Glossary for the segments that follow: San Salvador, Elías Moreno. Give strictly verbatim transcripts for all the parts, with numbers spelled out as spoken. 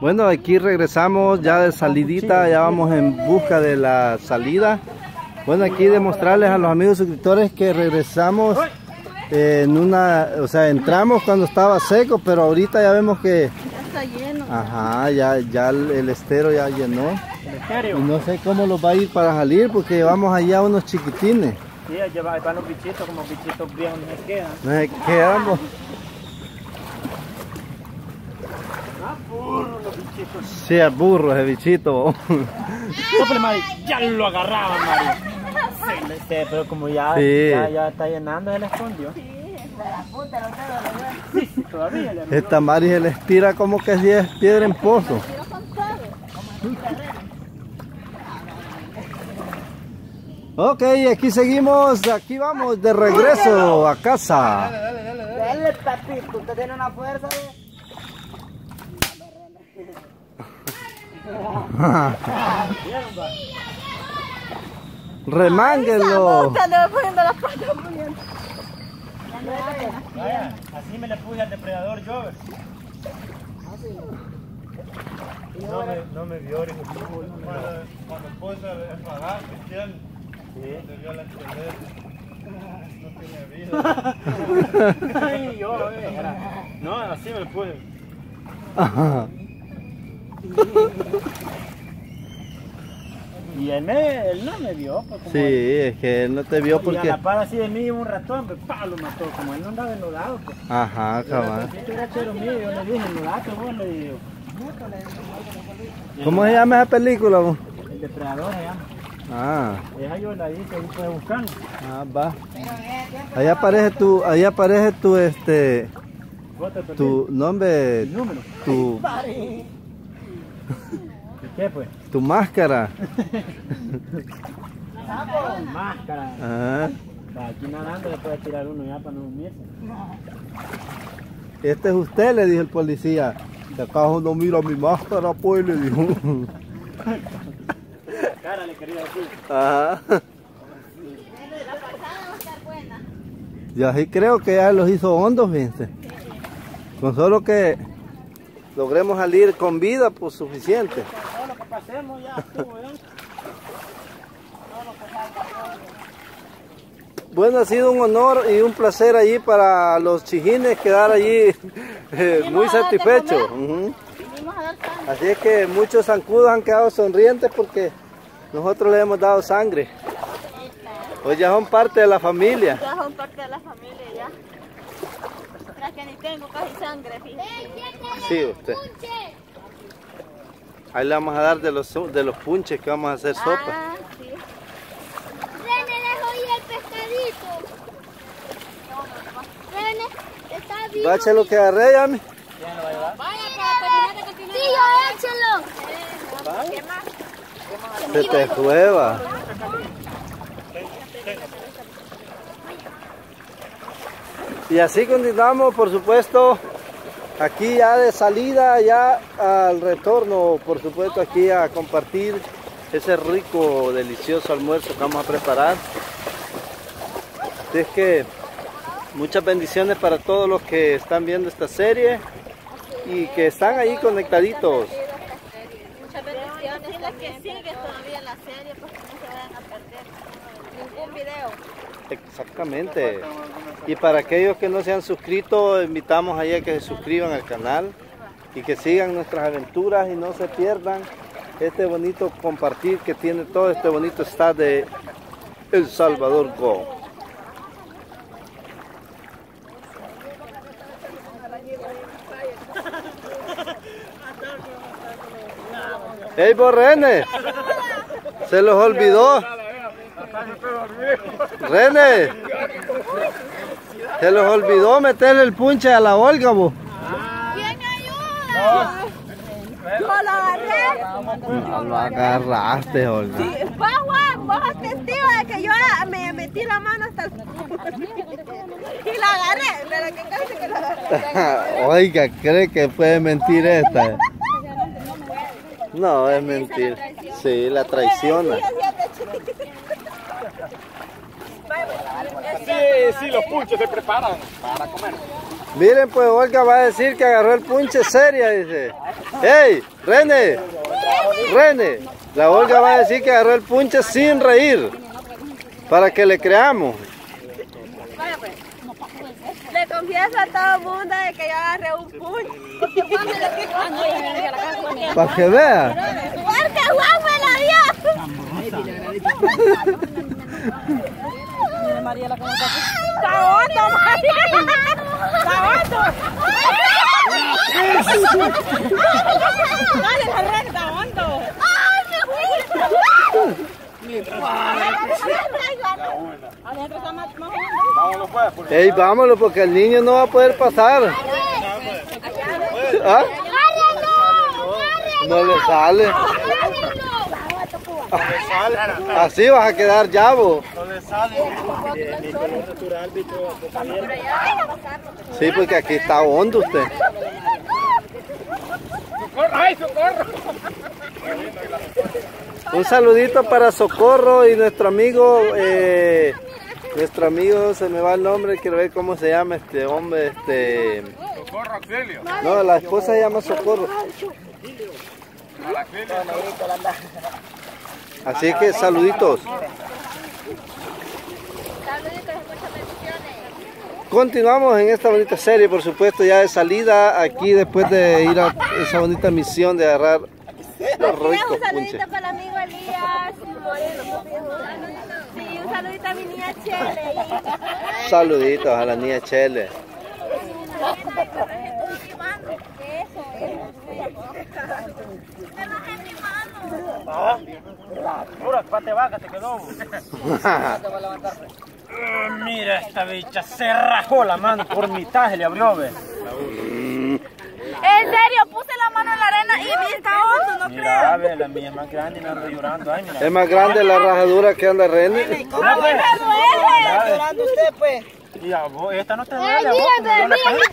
Bueno, aquí regresamos ya de salidita, ya vamos en busca de la salida. Bueno, aquí demostrarles a los amigos suscriptores que regresamos en una, o sea, entramos cuando estaba seco, pero ahorita ya vemos que ya está lleno. Ajá, ya, ya el, el estero ya llenó. Y no sé cómo los va a ir para salir porque llevamos allá unos chiquitines. Sí, lleva para los bichitos, como bichitos viejos no se quedan. No se quedamos. Burro, los bichitos. Sí, es burro ese bichito. No, Mari, ya lo agarraban, Mari. Sí, sí, pero como ya, sí. ya, ya está llenando, se le escondió. Sí, la puta, la puta, la sí, sí, todavía le esta Mari se les tira como que si es piedra en pozo. Ok, aquí seguimos, aquí vamos de regreso a casa. Dale, dale, dale. Dale, dale papito, usted tiene una fuerza de... Remánguenlo. Así me le puse al depredador yo. No me, no me vio. Cuando puse el pagar, ¿entiendes? Se vio la entender. No tiene vida. No, así me le puse. Y él, me, él no me vio pues, como sí, él, es que él no te vio porque... Y a la par así de mí un ratón, pues pa, lo mató, como él no andaba enlodado pues. Ajá, cabrón. Yo le dije, enlodate vos, le dije. ¿Cómo se llama esa película vos? El depredador allá. Ah. Esa yo la hice, ahí fue buscando. Ah, va. Ahí aparece tu, ahí aparece tu este... Tu nombre, tu... ¿Qué pues? Tu máscara. Máscara. Ah. Aquí nadando le puede tirar uno ya para no unirse. Este es usted, le dijo el policía. ¿De acaso no mira mi máscara, pues? Le dijo. La cara le quería decir. Ajá. La pasada va a estar buena. Yo así creo que ya los hizo hondos, fíjense. Con solo que logremos salir con vida, pues suficiente. Todo lo que pasemos ya estuvo, ¿eh? Bueno, ha sido un honor y un placer allí para los chijines quedar allí eh, muy satisfechos. Uh-huh. Así es que muchos zancudos han quedado sonrientes porque nosotros les hemos dado sangre. Hoy ya son parte de la familia. Ya son parte de la familia, ya. Que ni tengo casi sangre, fíjate. Sí, usted. Ahí le vamos a dar de los, de los punches que vamos a hacer sopa. Ah, sí. René, dejó ir el pescadito. René, está bien. ¿Va lo que agarré, Yami? Vaya, para que sí, yo échalo. ¿Qué más? Se te jueva. Y así continuamos, por supuesto, aquí ya de salida, ya al retorno, por supuesto, aquí a compartir ese rico, delicioso almuerzo que vamos a preparar. Así es que muchas bendiciones para todos los que están viendo esta serie y que están ahí conectaditos. Muchas bendiciones las que siguen todavía la serie, porque no se vayan a perder ningún video. Exactamente. Y para aquellos que no se han suscrito, invitamos ahí a que se suscriban al canal y que sigan nuestras aventuras y no se pierdan este bonito compartir que tiene todo este bonito staff de El Salvador Go. ¡Ey, Borrene! ¡Se los olvidó! René, se los olvidó meterle el punche a la Olga, vos. ¿Quién me ayuda? Yo lo agarré. No lo agarraste, Olga. Sí, vos, Juan, vos sos testigo de que yo me metí la mano hasta el y la agarré, pero que casi que la agarré. Oiga, ¿cree que puede mentir esta? No, es mentira. Sí, la traiciona. Sí, sí, los punches se preparan para comer. Miren, pues Olga va a decir que agarró el punche seria, dice. ¡Ey! ¡Rene! ¡Rene! La Olga va a decir que agarró el punche sin reír. Para que le creamos. Bueno, pues. Le confieso a todo el mundo de que yo agarré un punche. Porque Juan me lo dio. Para que vea. Porque Juan me lo dio. Mira María la cosa. ¡Saboto, María! ¡Saboto! ¡Dale la recta, hondo! ¡Ay, me fui! Adentro está más hondo. Vámonos, pues. Ey, vámonos, porque el niño no va a poder pasar. ¿Ah? No le sale. Así vas a quedar llavo. No le sale. Sí, porque aquí está hondo usted. ¡Ay, Socorro! Un saludito para Socorro y nuestro amigo, eh, nuestro amigo, se me va el nombre, quiero ver cómo se llama este hombre, este... Socorro Auxilio. No, la esposa se llama Socorro. Así que saluditos. Continuamos en esta bonita serie, por supuesto, ya de salida aquí después de ir a esa bonita misión de agarrar los ricos punches. Un saludito para el amigo Elías Moreno. Sí, un saludito a mi niña Chele. Saluditos a la niña Chele. Pura pate vaca te quedó. Uh, mira esta bicha, se rajó la mano por mitad, se le abrió, ve. En serio, puse la mano en la arena y me está hondo, no mira, creo. Mira, la mía es más grande y me ando llorando. Ay, mira. Es más grande la rajadura que anda René. ¿Cómo me duele? ¿Está llorando usted, pues? Y a vos, esta no te duele. Ay, a vos. Mira, mira, mira, mira,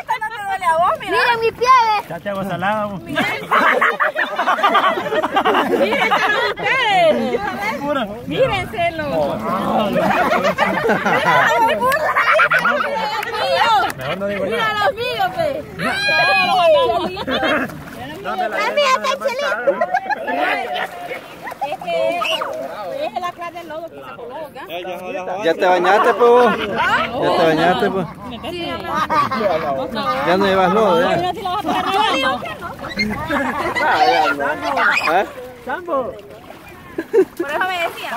esta no te duele a vos, mira. Mira mi pie, ve. Ya te hago salada, vos. Mira, ustedes. Mírenselo. Mira los míos. Mira los míos, pe. Mami, está excelente. Es que es el aclar del lodo que se coloca. Ya te bañaste, po. Ya te bañaste, po. Ya no llevas lodo, ya. Yo digo que no. ¿Eh? Sambo. Por eso me decía.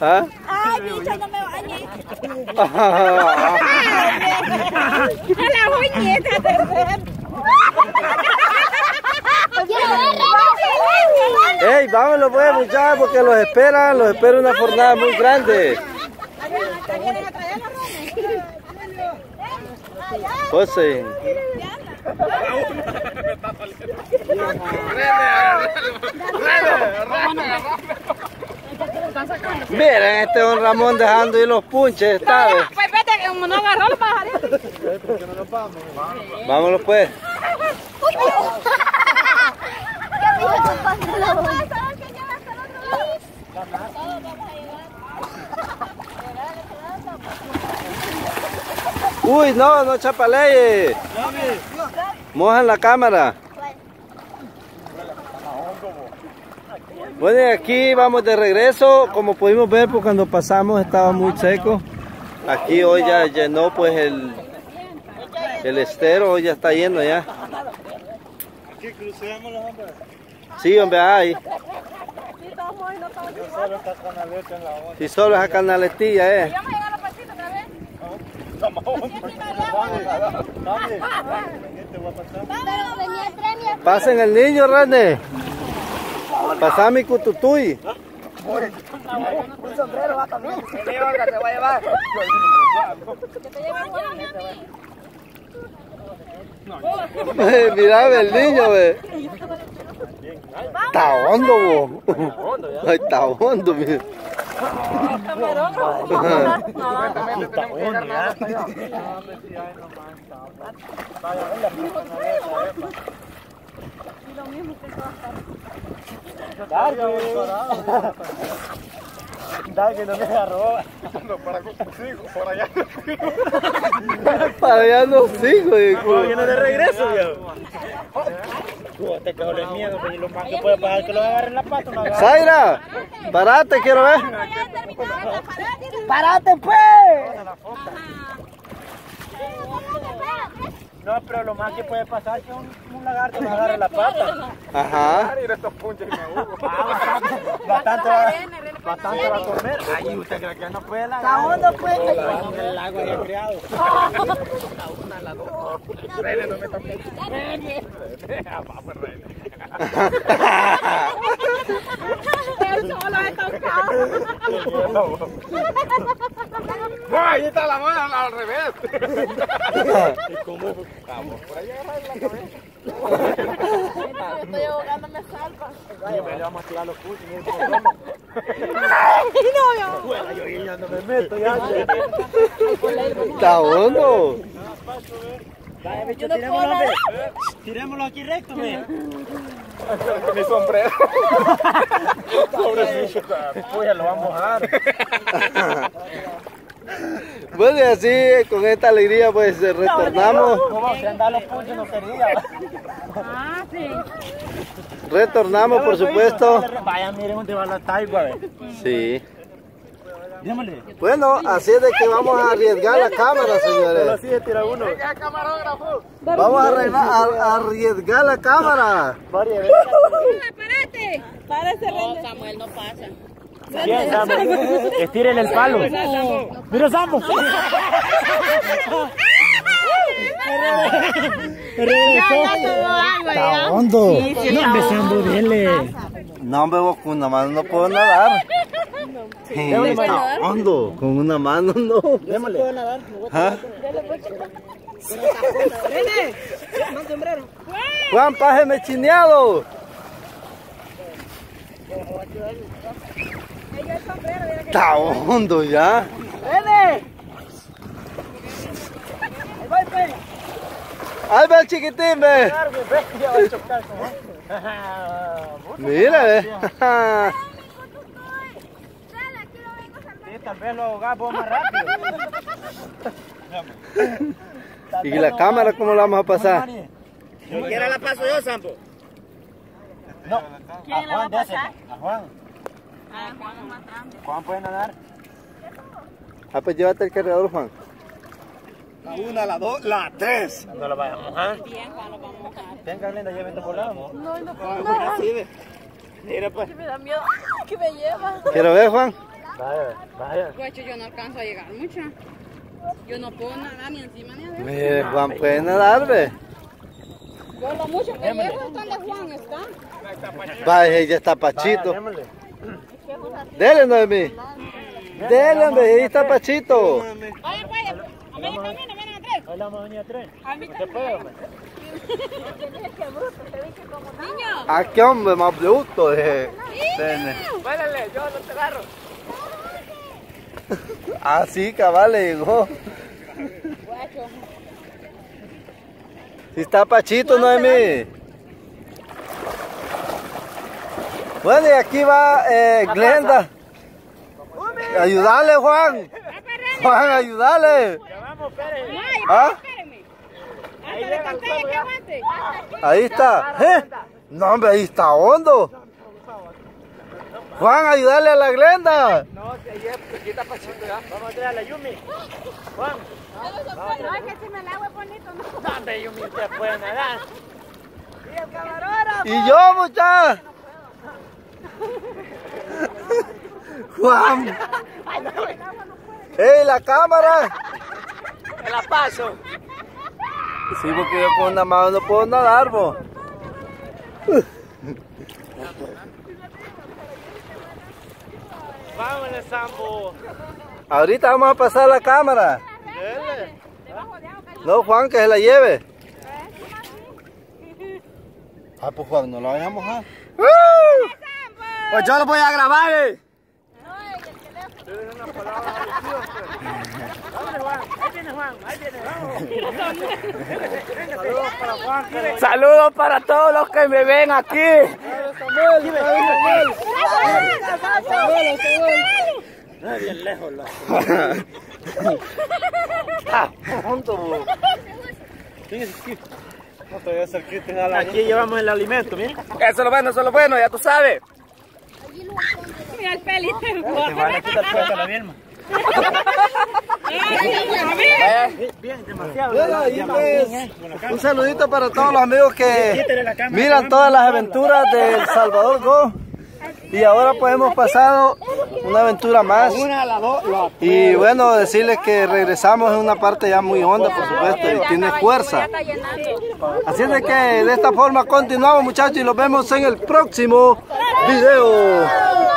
¿Ah? Ay, bicho, no me bañé. A la boñeta. Ey, vámonos pues, muchachos, porque los esperan, los espera una jornada muy grande. José. Miren, este don Ramón dejando ir los punches esta vez. Pues vete, como no agarró los pajaritos. Vámonos pues. Uy, no, no chapaleye. Mojan la cámara. Bueno, y aquí vamos de regreso. Como pudimos ver, pues cuando pasamos estaba muy seco. Aquí hoy ya llenó pues el, el estero, hoy ya está lleno ya. Aquí crucemos los hombres. Sí, hombre, ahí. Si solo esa canaletilla, eh. Pasen el niño, René. Pasá mi cututuy. Un sombrero va también. Te voy a llevar. Mirá el niño, ve. Está hondo, vos. Está hondo, mira. Dale, que no me agarró. No, para consigo, por allá no sigo. Para allá no sigo, hijo. Yo no te regreso, viejo. Te quedó el miedo, pero lo más que puede pasar es que lo agarren la pata. Zaira, parate, quiero ver. Parate, pues. No, pero lo más que puede pasar es que un, un lagarto nos agarre la pata. Ajá. Y estos punches que me hubo. Ah, bastante, bastante va a comer. Ay, usted cree que no puede la agarrar. ¿Está hondo, pues? El lago había criado. La una, la dos. Rene, no me toque. Rene. Vamos, Rene. Él solo he tocado. Ahí está la mano al revés. ¿Y cómo? Vamos, por ahí agarrar la cabeza. Estoy ahogando, me salva. Le vamos a tirar los putos. No, yo ya no me meto. Está hondo. Vaya, bicho, tirémoslo, hombre. Tirémoslo aquí recto, hombre. Mi sombrero. Sobre suyo. Pues ya lo vamos a mojar. Bueno, y así, con esta alegría, pues retornamos. ¿Cómo se han dado los puntos? No quería. Ah, sí. Retornamos, por supuesto. Vaya, miren dónde va la taigua. Sí. Bueno, así es de que vamos a arriesgar la cámara, señores. Vamos a arriesgar la cámara. ¡Párate! ¡Párate, René! No, Samuel, no pasa. Bien, Sambo. Estiren el palo. Mira, Sambo. Está hondo. No me Sambo, dele. No me boco, nada más no puedo nadar. Está hondo. Con una mano no. Démosle. ¿Ah? Juan, pájeme chineado. Está hondo ya. ¡Vene! ¡Ahí va el chiquitín, ve! ¡Mira, ve! Tal vez lo ahogás vos más rápido. ¿Y la cámara cómo la vamos a pasar? Si quiera la paso yo, Sambo. No, ¿quién la va a pasar? A Juan. Ah, Juan es más grande. Juan puede nadar. Ah, pues llévate el cargador, Juan. La una, la dos, la tres. No la vayas a mojar. Bien, Juan, lo vamos a mojar. Venga, Linda, llévete por lado. No, no, no. Ah, mira, mira, pues. Que me da miedo. Que me lleva. Quiero ver, Juan. Vaya, vaya. Guacho, yo no alcanzo a llegar mucho. Yo no puedo nadar ni encima ni adentro. Mire, Juan puede nadar, ve. Yo lo mucho que llevo es donde Juan está. Vaya, ella está pachito. Dele, Noemí. Dele, hombre, ahí está Pachito. Oye, pues, a mí también, a mí a tres. Hola, mamá, a tres. A mí también. ¿A qué hombre más bruto? Báilale, yo no te agarro. Ah, sí, cabal, le llegó. Si está Pachito, Noemí. Bueno, y aquí va eh, Glenda. Ayúdale, Juan. Juan, ayúdale. ¿Ah? Ahí está. ¿Eh? No, hombre, ahí está hondo. Juan, ayúdale a la Glenda. No, aquí está pasando ya. Vamos a traer a la Yumi. Juan. No, es que si me la hago es bonito, ¿no? No, hombre, Yumi, usted puede nadar. Y el camarógrafo. Y yo, muchachos. Juan, ¡ey, la cámara! ¡Me la paso! Sí, porque yo con una mano no puedo nadar, vos. Vámonos, Sambo. Ahorita vamos a pasar la cámara. No, Juan, que se la lleve. Ah, pues Juan, no la vayamos a... Pues yo lo voy a grabar, eh. Ay, el teléfono. Una palabra Juan. Ahí viene Juan, ahí viene, vamos. Saludos para todos los que me ven aquí. Saludos, bien lejos la. Ah, junto. Aquí llevamos el alimento, mira. Eso es lo bueno, eso es lo bueno, ya tú sabes. Mira el peli. Te van a quitar fuerte la misma. Bien, demasiado. Un saludito para todos los amigos que miran todas las aventuras de El Salvador Go. Y ahora pues hemos pasado una aventura más. Y bueno, decirles que regresamos en una parte ya muy honda, por supuesto, y tiene fuerza. Así es que de esta forma continuamos, muchachos, y nos vemos en el próximo video.